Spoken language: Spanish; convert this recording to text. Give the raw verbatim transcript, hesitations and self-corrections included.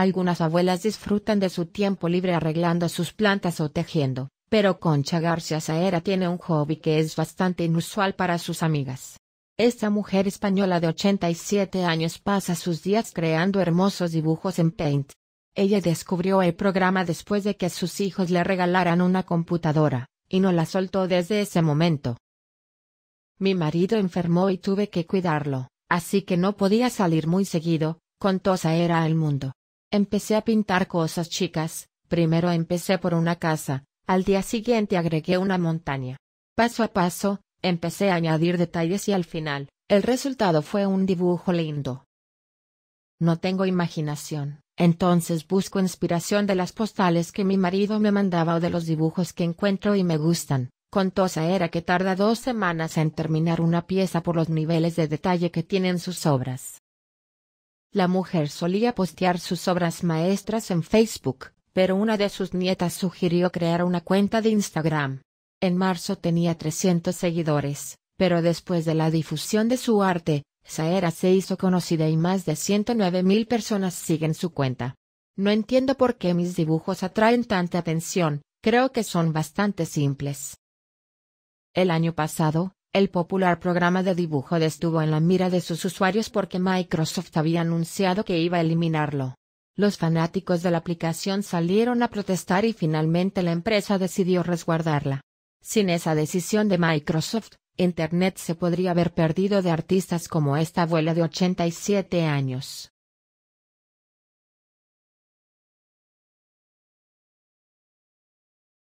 Algunas abuelas disfrutan de su tiempo libre arreglando sus plantas o tejiendo, pero Concha García Zaera tiene un hobby que es bastante inusual para sus amigas. Esta mujer española de ochenta y siete años pasa sus días creando hermosos dibujos en Paint. Ella descubrió el programa después de que sus hijos le regalaran una computadora, y no la soltó desde ese momento. Mi marido enfermó y tuve que cuidarlo, así que no podía salir muy seguido, contó Zaera al Mundo. Empecé a pintar cosas chicas, primero empecé por una casa, al día siguiente agregué una montaña. Paso a paso, empecé a añadir detalles y al final, el resultado fue un dibujo lindo. No tengo imaginación, entonces busco inspiración de las postales que mi marido me mandaba o de los dibujos que encuentro y me gustan, contó Zaera, que tarda dos semanas en terminar una pieza por los niveles de detalle que tienen sus obras. La mujer solía postear sus obras maestras en Facebook, pero una de sus nietas sugirió crear una cuenta de Instagram. En marzo tenía trescientos seguidores, pero después de la difusión de su arte, Zaera se hizo conocida y más de ciento nueve mil personas siguen su cuenta. No entiendo por qué mis dibujos atraen tanta atención, creo que son bastante simples. El año pasado, el popular programa de dibujo estuvo en la mira de sus usuarios porque Microsoft había anunciado que iba a eliminarlo. Los fanáticos de la aplicación salieron a protestar y finalmente la empresa decidió resguardarla. Sin esa decisión de Microsoft, Internet se podría haber perdido de artistas como esta abuela de ochenta y siete años.